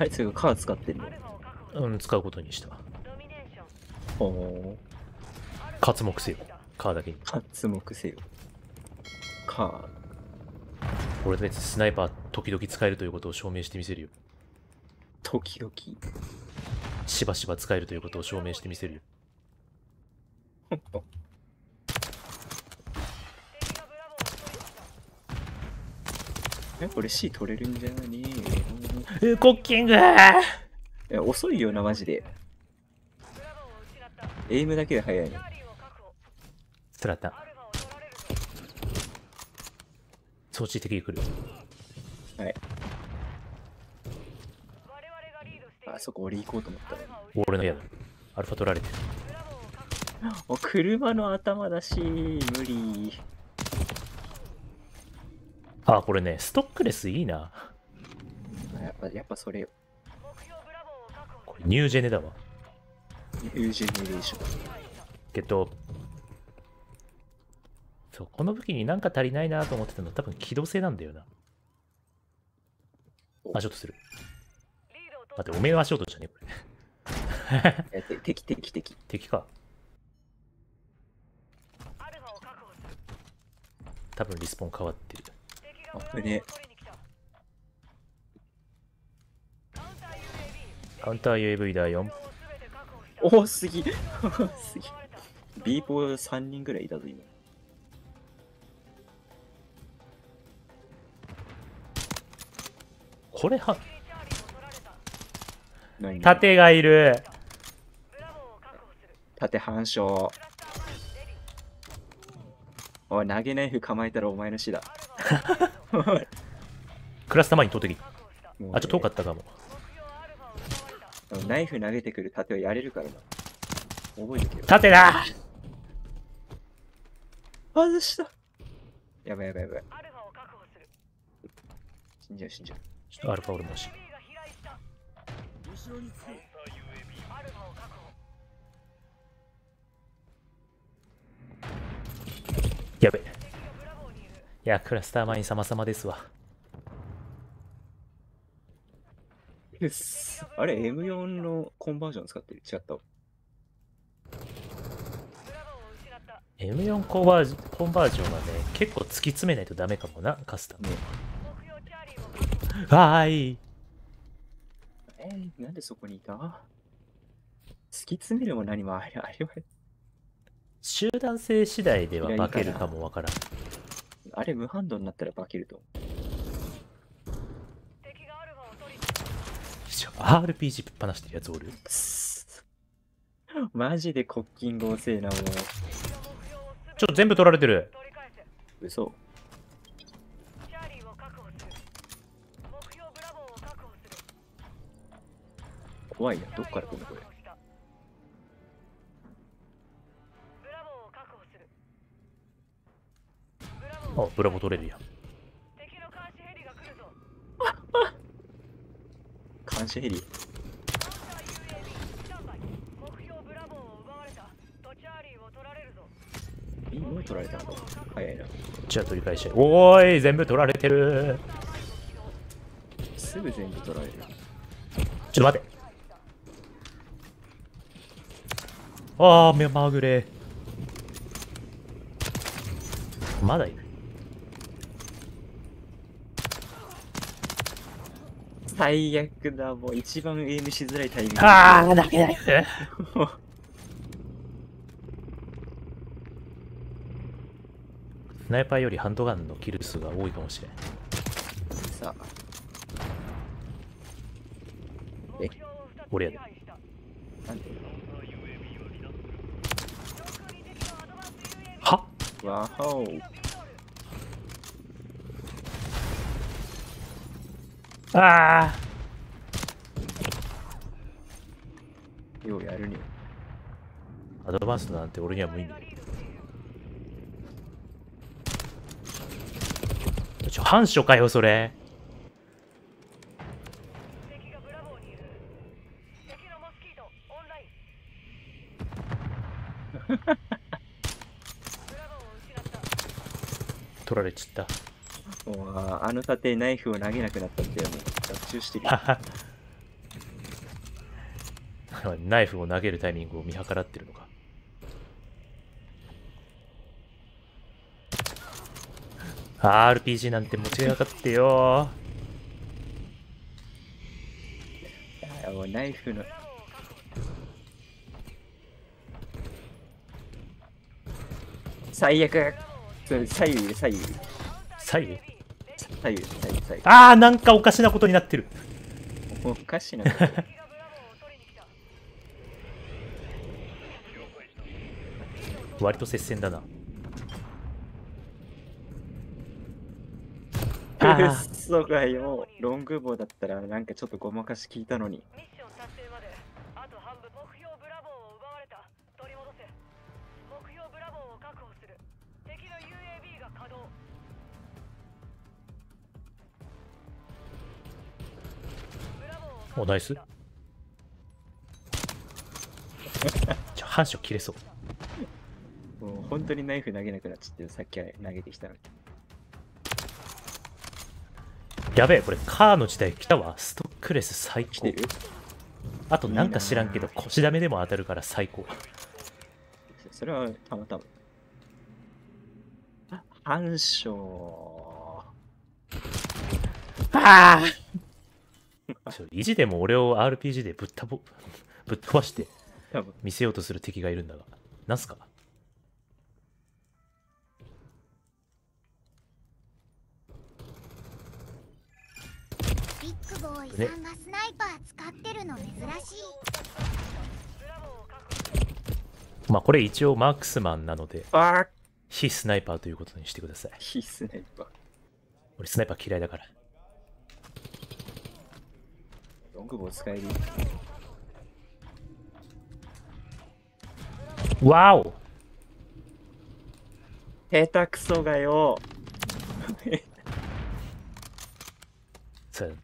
あいつがカー使ってんの。うん、使うことにした。おお。活目せよ。カーだけに。活目せよ。カー。俺たちスナイパー時々使えるということを証明してみせるよ。時々。しばしば使えるということを証明してみせるよ。ほんと。え、これ C 取れるんじゃない？コッキングー！いや、遅いよな、マジで。エイムだけで早いの。スラッタ。装置的に来る。はい。あそこ俺行こうと思った。俺の部屋だ。アルファ取られてる。お、車の頭だし、無理。あ、これね、ストックレスいいな。やっぱそれよ。これニュージェネだわ。ニュージェネでしょ。けど、そう、この武器になんか足りないなと思ってたの多分機動性なんだよな。足音する。待って、おめえの足音じゃねえ、これ。敵。敵か。多分リスポン変わってる。あぶねえ。カウンター UAV だよ。多すぎ。B4 人ぐらいいたぞ今。これは盾がいる。盾反証。おい、投げナイフ構えたらお前の死だ。クラスター前に投てき。あ、ちょっと遠かったかも。ナイフ投げてくる盾をやれるからな。覚えてよ。盾だ！外した！やばい。死んじゃう。ちょっとアルファ俺もし。やべ。いや、クラスターマイン様々ですわ。あれ M4 のコンバージョン使ってる。違った。M4 コンバージョンはね、結構突き詰めないとダメかもな、カスタム。はーい。なんでそこにいた？突き詰めるも何もあれは。集団性次第では化けるかもわからん。あれ無反動になったら化けると思う。RPG ぶっ放してるやつおる。マジでコッキング遅いな、もう。ちょっと全部取られてる。嘘。怖いな、どっから来るのこれ。あ、ブラボー取れるやん。監視ヘリ。もう取られたの？早いな。じゃあ取り返し。おーい、全部取られてる。すぐ全部取られる。ちょっと待って。ああ、目まぐれ。まだいる。最悪だ、もう一番エイムしづらいタイミング。ああ、だけだよ。スナイパーよりハンドガンのキル数が多いかもしれん。さあ。え、俺やで。なんで？は？わお。ああ、ようやるにアドバンスなんて俺には無意味だよ。反射かよそれ。取られちった。あの盾ナイフを投げなくなったんだよね。学習してる。ナイフを投げるタイミングを見計らってるのか。RPG なんて持ちやがってよー。もうナイフの最悪。それ左右左右左右左右左右左右。ああ、なんかおかしなことになってる。おかしなこと割と接戦だな。そうかい、もうロングボウだったらなんかちょっとごまかし聞いたのに。お、ナイス。反射切れそう。もう本当にナイフ投げなくなっちゃって、さっき投げてきたのに。やべえ、これカーの時代来たわ。ストックレス最高。あとなんか知らんけど腰ダメでも当たるから最高。それはたまたま。反証。ああ意地でも俺を RPG でぶっ飛ばして見せようとする敵がいるんだが、なんすか。ね、まあこれ一応マークスマンなので非スナイパーということにしてください。非スナイパー。俺スナイパー嫌いだから。ロングボウ使える。わお、下手くそがよ。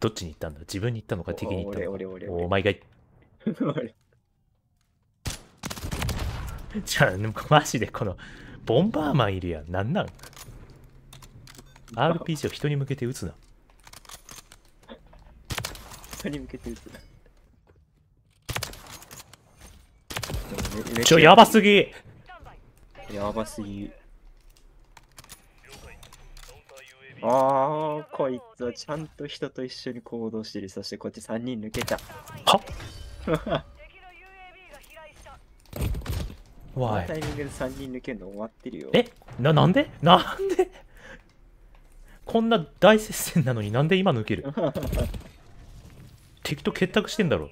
どっちに行ったんだ、自分に行ったのか敵に行ったのか。お前がいじゃあマジでこのボンバーマンいるやん。なんなん RPG を人に向けて撃つな。人に向けて撃つな。ちょ、やばすぎ、やばすぎ。ああ、こいつはちゃんと人と一緒に行動してる。そしてこっち3人抜けた。はっわい。タイミングで3人抜けるの終わってるよ。え、なんでこんな大接戦なのになんで今抜ける敵と結託してんだろ。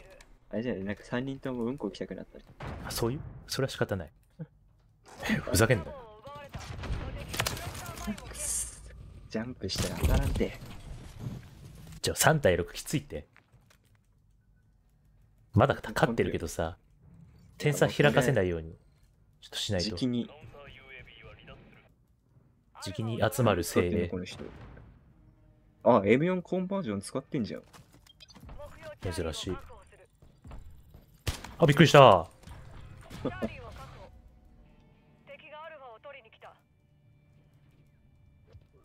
あれじゃない、なんか3人ともうんこ行きたくなったり。あ、そういう、それは仕方ないふざけんな。ジャンプしたら当たらんて。ちょ、3対6きついって。まだ勝ってるけどさ、点差開かせないようにちょっとしないと。時期に集まる精霊。あ、M4 コンバージョン使ってんじゃん。珍しい。あ、びっくりした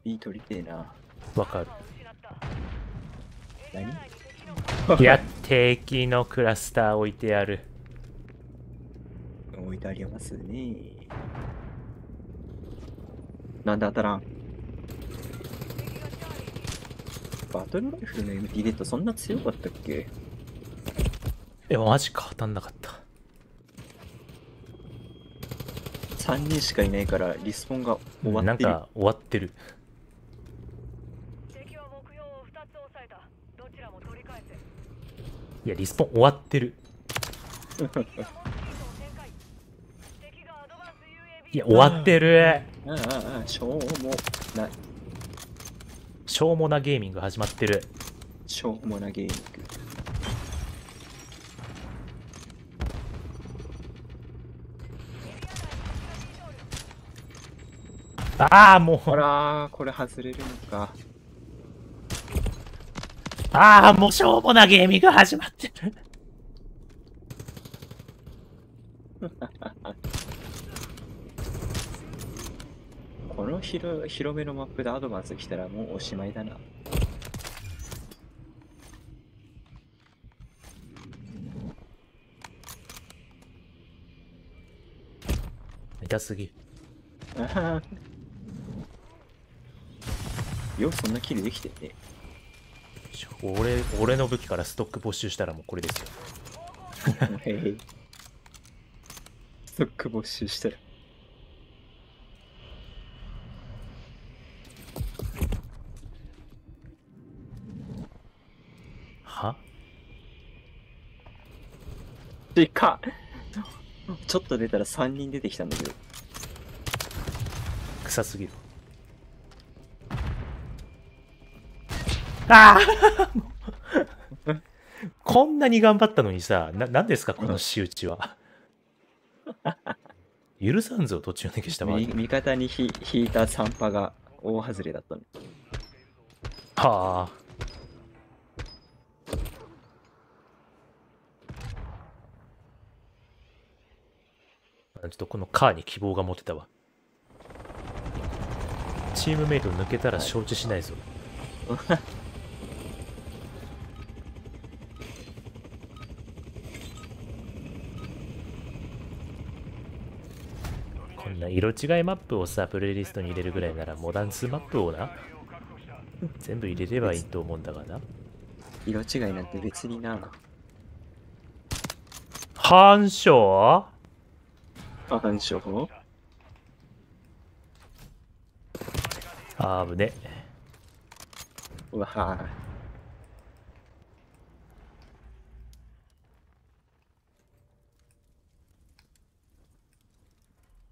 いい取りてえな。わかる。何いや、敵のクラスター置いてある。置いてありますね。なんで当たらん。バトルライフルの MT レッドそんな強かったっけ。え、マジか、当たんなかった。3人しかいないからリスポンが終わってる。なんか終わってる。いや、リスポン終わってる。いや、終わってる。しょうもない。しょうもなゲーミング始まってる。しょうもなゲーミング。ああ、もう。ほら、これ外れるのか。ああ、もうしょうもなゲーミング始まってるこの広めのマップでアドバンス来たらもうおしまいだな。痛すぎ。あよくそんなキルできてね。俺の武器からストック没収したらもうこれですよ。ストック没収したら。は？でかっ！ちょっと出たら3人出てきたんだけど。臭すぎる。ああこんなに頑張ったのにさ、何ですかこの仕打ちは。許さんぞ、途中抜けした場合。味方に引いた3波が大外れだったの。はあ。ちょっとこのカーに希望が持てたわ。チームメイト抜けたら承知しないぞ。はいこんな色違いマップをさ、プレイリストに入れるぐらいならモダン2マップをな全部入れればいいと思うんだがな。色違いなんて別にな。反証反証あぶね。うわぁ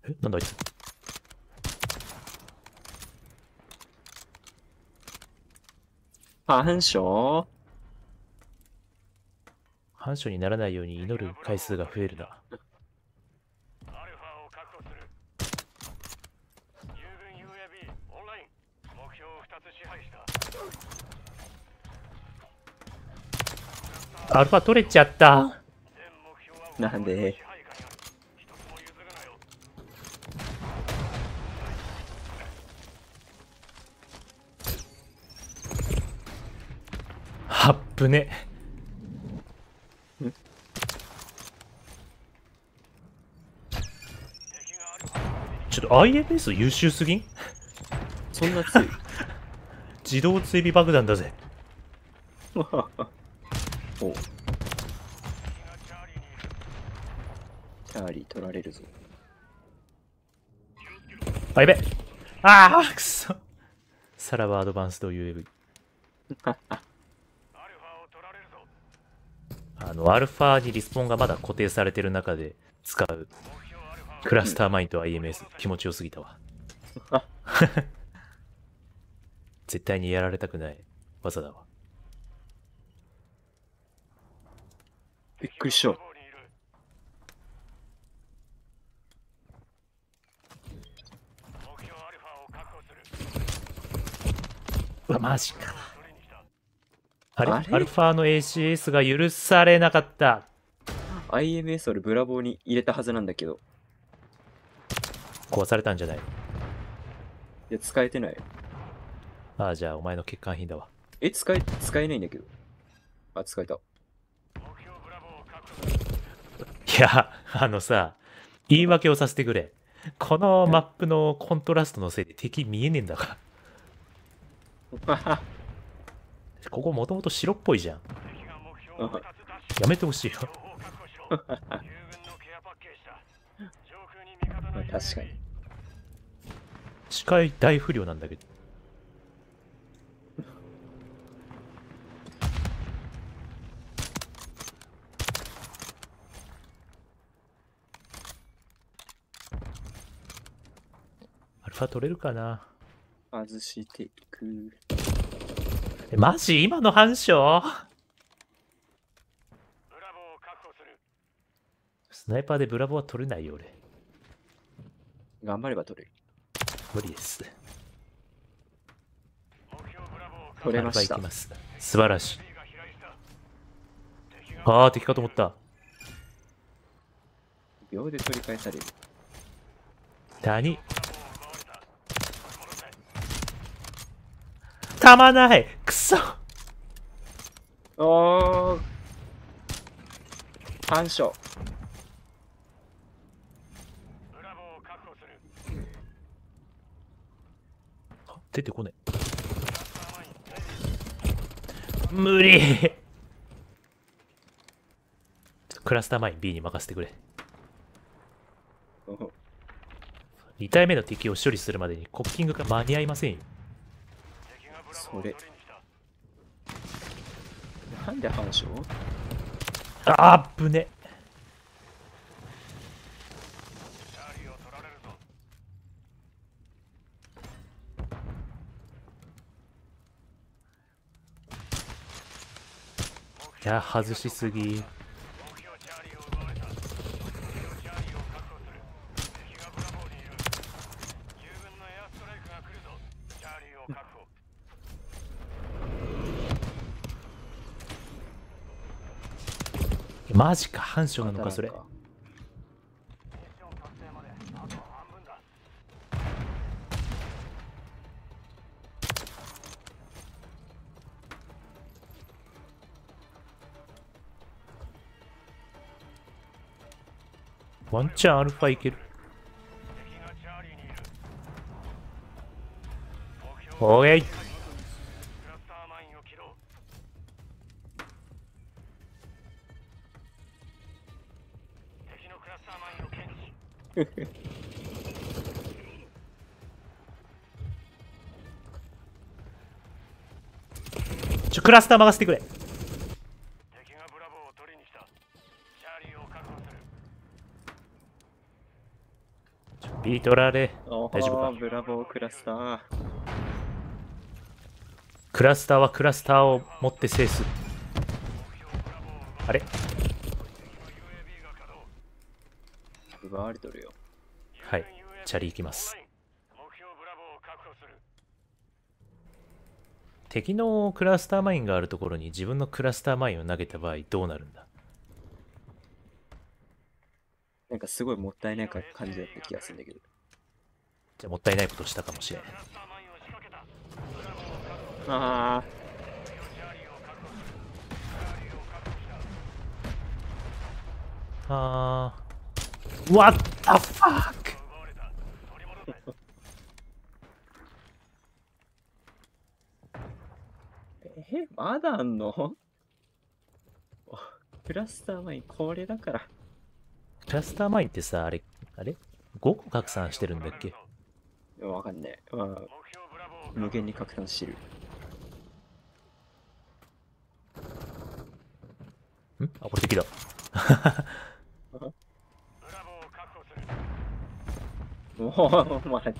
え、なんだあいつ。反証反証にならないように祈る回数が増えるな。アルファ取れちゃった。なんではっぶね。ちょっと IMS 優秀すぎん？そんな強い自動追尾爆弾だぜ。チャーリー取られるぞ。あやべ。ああくそ。さらばアドバンスというアルファにリスポンがまだ固定されてる中で使うクラスターマインと IMS 気持ちよすぎたわ。絶対にやられたくない技だわ。びっくりした。うわマジか。あれアルファの ACS が許されなかった。 IMS 俺ブラボーに入れたはずなんだけど壊されたんじゃない。いや使えてない。ああじゃあお前の欠陥品だわ。え使えないんだけど。あ使えた。いや、言い訳をさせてくれ。このマップのコントラストのせいで敵見えねえんだから。ここもともと白っぽいじゃん。やめてほしいよ。確かに。視界大不良なんだけど。取れるかな。外していく。えマジ今の反証スナイパーでブラボーは取れないよ。俺頑張れば取れる。無理です。取れました。素晴らしい。ああ敵かと思った。秒で取り返される。谷たまないくそ。おー反証出てこねえ。無理。ちょっとクラスターマイン B に任せてくれ。2体目の敵を処理するまでにコッキングが間に合いませんよ。それなんで反射？あーぶね。いや外しすぎ。マジか、反射なのかそれ。ワンチャンアルファいける。おいちょクラスター任せてくれ。ビートラーレ大丈夫か。ブラボークラスター。クラスターはクラスターを持って制す。あれ奪われとるよ。はいチャリ行きます。敵のクラスターマインがあるところに自分のクラスターマインを投げた場合どうなるんだ。なんかすごいもったいない感じだった気がするんだけど。じゃあもったいないことしたかもしれない。ああああ What the fuck。 まだあんのクラスターマイン。これだからクラスターマインってさ、あれ ?5 個拡散してるんだっけ。わかんない。まあ、無限に拡散してる。ん？あ、これ敵だ。もう、お前、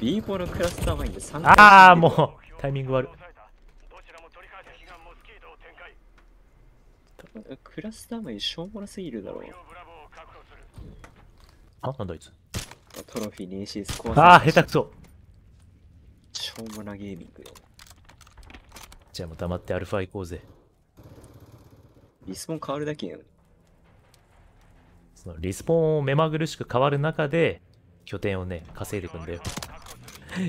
B ボールクラスターマインで3回。ああ、もう、タイミング悪い。クラスターマイン、しょうもなすぎるだろう。あ、なんだあいつ。トロフィー、ネーシースコア。あー、下手くそ。しょうもなゲーミングよ。じゃあもう黙ってアルファ行こうぜ。リスポン変わるだけやん。そのリスポンを目まぐるしく変わる中で、拠点をね、稼いでいくんだよ。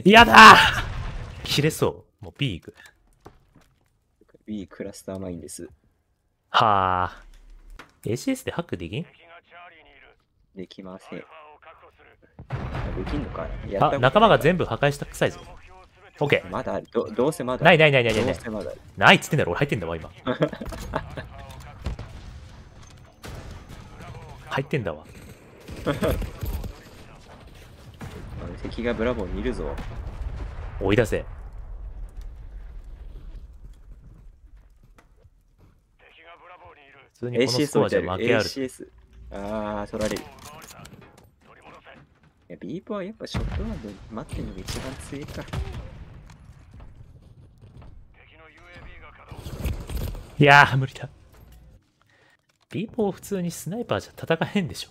やだー切れそう。もう B 行く。B クラスターマインです。はあ。ACS でハックできん？できません。できんのかやった。あ、仲間が全部破壊したくさいぞ。オッケー。まだある。どうせまだある。ない。どうせまだある。ないっつってんだろ、俺入ってんだわ、今。入ってんだわ。敵がブラボーにいるぞ。追い出せ。普通にこのスコアじゃ負けある。ああ、取られる。いや、ビーバーはやっぱショットガンで待ってるのが一番強いか。いやー、無理だ。ビーバー普通にスナイパーじゃ戦えんでしょ。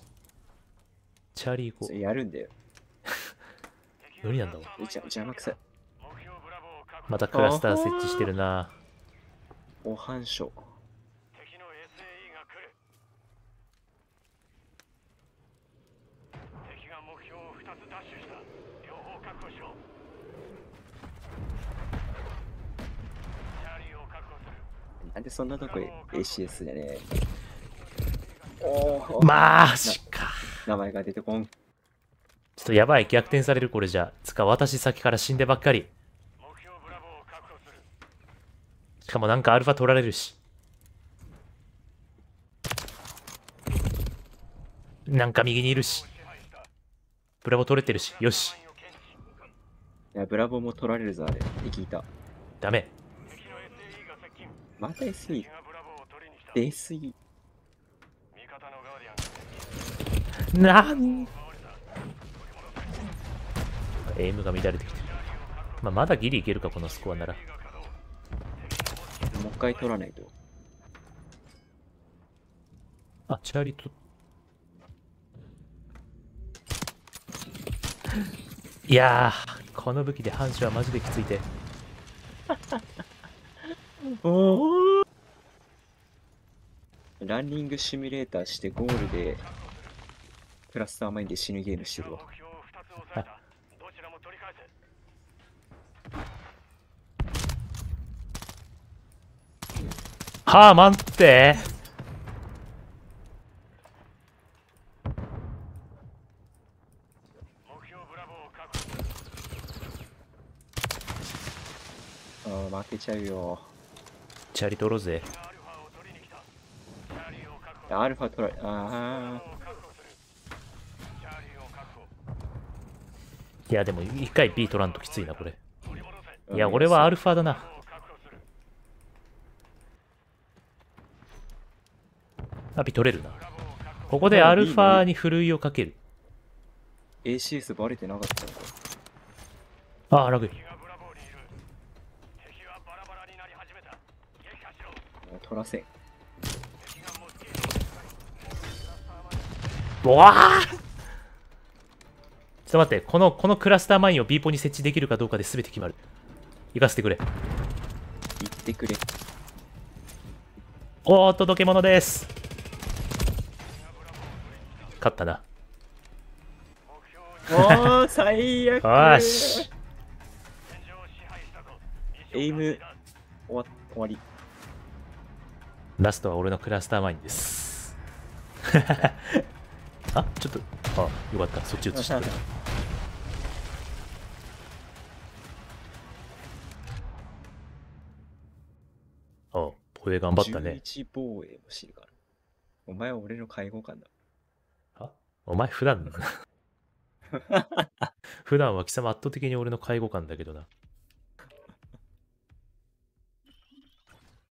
チャーリー行こう。やるんだよ。無理なんだわ。邪魔くさい。またクラスター設置してるな。お反射。なんでそんなとこ ACS でね。おおマジか。名前が出てこん。ちょっとやばい、逆転されるこれじゃ。つか私先から死んでばっかり。しかもなんかアルファ取られるし、なんか右にいるし、ブラボー取れてるし、よし。いや、ブラボーも取られるぞ、あれ。って聞いた。ダメ。また SE。SE。なんエイムが乱れてきてる。まあ、まだギリいけるか、このスコアなら。もう一回取らないと。あ、チャーリーと。いやー、この武器で反射はマジできついて。おおランニングシミュレーターしてゴールでクラスターマインで死ぬゲームしてるわ。はあ、待ってー。負けちゃうよ。チャリ取ろうぜ。アルファ取られ、ああ。いや、でも一回 B 取らんときついな、これ。いや、俺はアルファだな。あ、B 取れるな。ここでアルファにふるいをかける。ACS バレてなかったのか。ああ、ラグ。取らせん。うわあ！ちょっと待って、このクラスターマインを B ポに設置できるかどうかで全て決まる。行かせてくれ。行ってくれ。おー、届け物です。勝ったな。おー、最悪。よし。エイム終わり。ラストは俺のクラスターマインです。あ、ちょっと、あ、よかった、そっち移してくれ。あ、防衛頑張ったね。11防衛も知るから。お前は俺の介護官だ。あ、お前普段だな。普段は貴様圧倒的に俺の介護官だけどな。